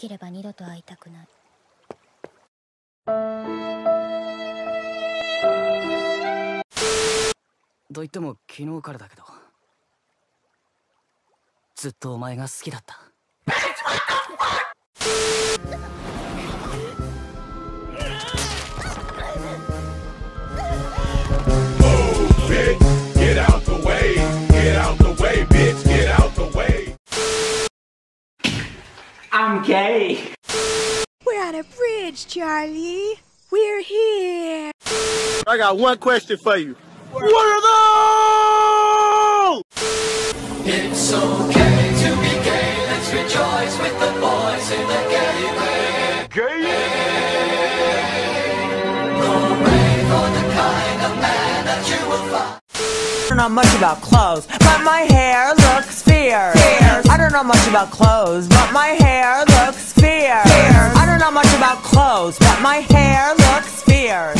きれば二度と会いたくない。 と言っても昨日からだけど、ずっとお前が好きだった。I'm gay. We're on a bridge, Charlie. We're here. I got one question for you. What are those? It's okay to be gay. Let's rejoice with the boys in the gay way. Gay? Hooray for the kind of man that you will find. I don't know much about clothes, but my hair looks fierce. I don't know much about clothes, but my hair looks fierce. I don't know much about clothes, but my hair looks fierce.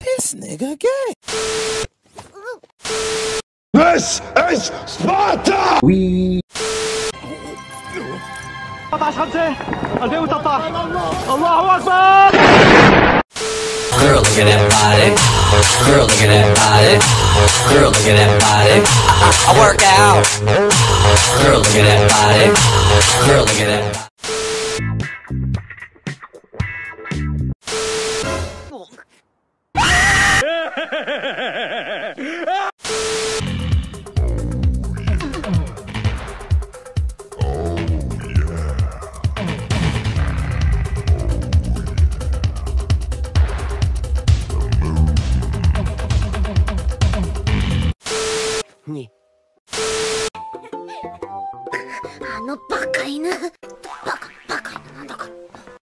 This nigga gay. This is Sparta. We. Girl, look at that body. Girl, look at that body. Girl, look at that body. I work out. Girl, look at that body. Girl, look at that body.